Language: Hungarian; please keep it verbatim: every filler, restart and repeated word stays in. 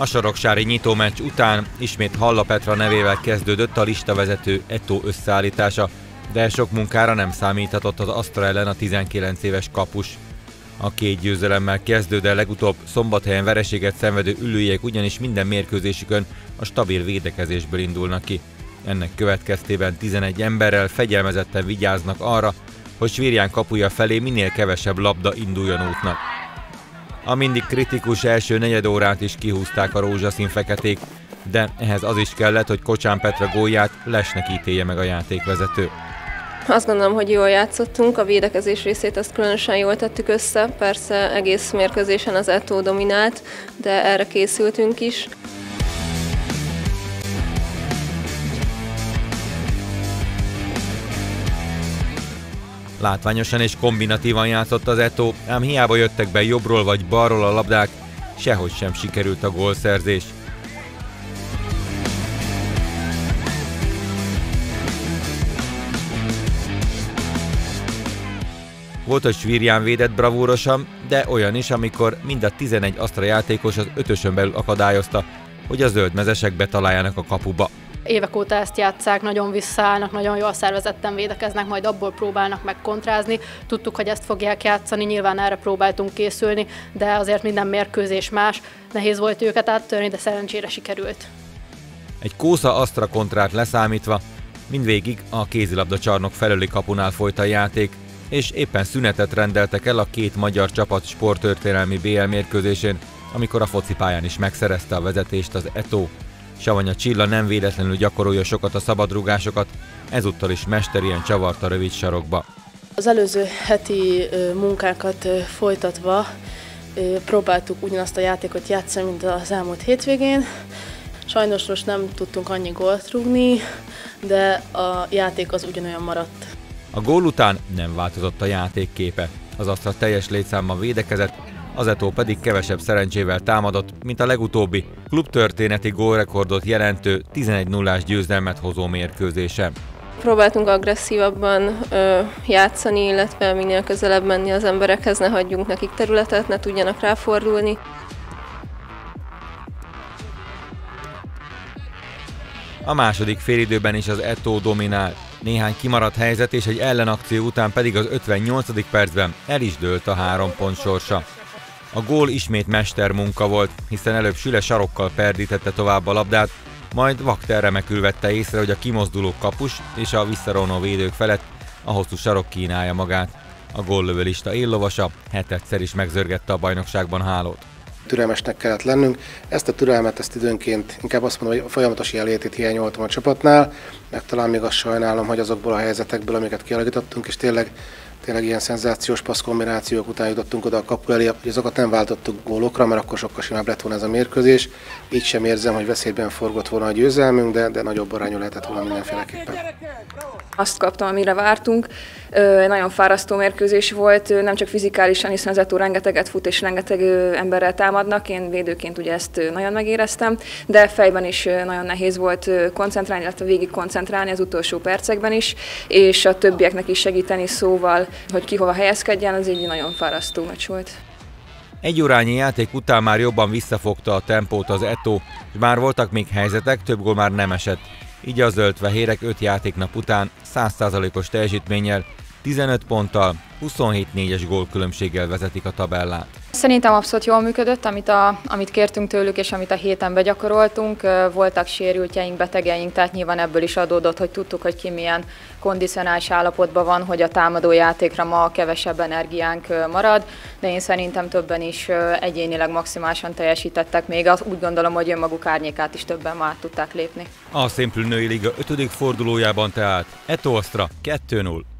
A saroksári nyitómeccs után ismét Halla Petra nevével kezdődött a listavezető Eto összeállítása, de sok munkára nem számíthatott az Astra ellen a tizenkilenc éves kapus. A két győzelemmel kezdő, de legutóbb Szombathelyen vereséget szenvedő üllőiek ugyanis minden mérkőzésükön a stabil védekezésből indulnak ki. Ennek következtében tizenegy emberrel fegyelmezetten vigyáznak arra, hogy Svirján kapuja felé minél kevesebb labda induljon útnak. A mindig kritikus első negyed órát is kihúzták a rózsaszín-feketék, de ehhez az is kellett, hogy Kocsán Petra gólját lesnek ítélje meg a játékvezető. Azt gondolom, hogy jól játszottunk, a védekezés részét azt különösen jól tettük össze, persze egész mérkőzésen az Eto dominált, de erre készültünk is. Látványosan és kombinatívan játszott az Eto, ám hiába jöttek be jobbról vagy balról a labdák, sehogy sem sikerült a gólszerzés. Volt, hogy Svirján védett bravúrosan, de olyan is, amikor mind a tizenegy Astra játékos az ötösön belül akadályozta, hogy a zöldmezesek betaláljanak a kapuba. Évek óta ezt játsszák, nagyon visszaállnak, nagyon jól szervezetten védekeznek, majd abból próbálnak megkontrázni. Tudtuk, hogy ezt fogják játszani, nyilván erre próbáltunk készülni, de azért minden mérkőzés más. Nehéz volt őket áttörni, de szerencsére sikerült. Egy kósza Astra kontrát leszámítva, mindvégig a kézilabda csarnok felőli kapunál folyt a játék, és éppen szünetet rendeltek el a két magyar csapat sporttörténelmi bé el mérkőzésén, amikor a focipályán is megszerezte a vezetést az Eto. Savanya Csilla nem véletlenül gyakorolja sokat a szabadrúgásokat, ezúttal is mesterien csavarta a rövid sarokba. Az előző heti munkákat folytatva próbáltuk ugyanazt a játékot játszani, mint az elmúlt hétvégén. Sajnos most nem tudtunk annyi gólt rúgni, de a játék az ugyanolyan maradt. A gól után nem változott a játék képe. Az Astra teljes létszámban védekezett, az Eto pedig kevesebb szerencsével támadott, mint a legutóbbi klubtörténeti gólrekordot jelentő tizenegy nullás győzelmet hozó mérkőzésen. Próbáltunk agresszívabban ö, játszani, illetve minél közelebb menni az emberekhez, ne hagyjunk nekik területet, ne tudjanak ráfordulni. A második félidőben is az Eto dominál. Néhány kimaradt helyzet és egy ellenakció után pedig az ötvennyolcadik percben el is dőlt a három pont sorsa. A gól ismét mestermunka volt, hiszen előbb Süle sarokkal perdítette tovább a labdát, majd Wachter remekül vette észre, hogy a kimozduló kapus és a visszaronó védők felett a hosszú sarok kínálja magát. A góllövőlista éllovasa hetedszer is megzörgette a bajnokságban hálót. Türelmesnek kellett lennünk. Ezt a türelmet, ezt időnként, inkább azt mondom, hogy folyamatos jelenlétét hiányoltam a csapatnál, meg talán még azt sajnálom, hogy azokból a helyzetekből, amiket kialakítottunk, és tényleg, tényleg ilyen szenzációs passzkombinációk után jutottunk oda a kapu elé, hogy azokat nem váltottuk gólokra, mert akkor sokkal simább lett volna ez a mérkőzés. Így sem érzem, hogy veszélyben forgott volna a győzelmünk, de, de nagyobb arányú lehetett volna mindenféleképpen. Azt kaptam, amire vártunk. Nagyon fárasztó mérkőzés volt, nem csak fizikálisan, hiszen az Eto rengeteget fut és rengeteg emberrel támadnak. Én védőként ugye ezt nagyon megéreztem, de fejben is nagyon nehéz volt koncentrálni, illetve végig koncentrálni az utolsó percekben is, és a többieknek is segíteni szóval, hogy ki hova helyezkedjen, az így nagyon fárasztó meccs volt. Egy órányi játék után már jobban visszafogta a tempót az Eto, és bár voltak még helyzetek, több gól már nem esett. Így a zöld-fehérek öt játéknap után száz százalékos teljesítménnyel, tizenöt ponttal, huszonhét négyes gólkülönbséggel vezetik a tabellát. Szerintem abszolút jól működött, amit, a, amit kértünk tőlük és amit a héten begyakoroltunk. Voltak sérültjeink, betegeink, tehát nyilván ebből is adódott, hogy tudtuk, hogy ki milyen kondicionális állapotban van, hogy a támadó játékra ma kevesebb energiánk marad, de én szerintem többen is egyénileg maximálisan teljesítettek, még úgy gondolom, hogy önmaguk árnyékát is többen már tudták lépni. A Simple Női Liga ötödik fordulójában tehát Eto Astra kettő null.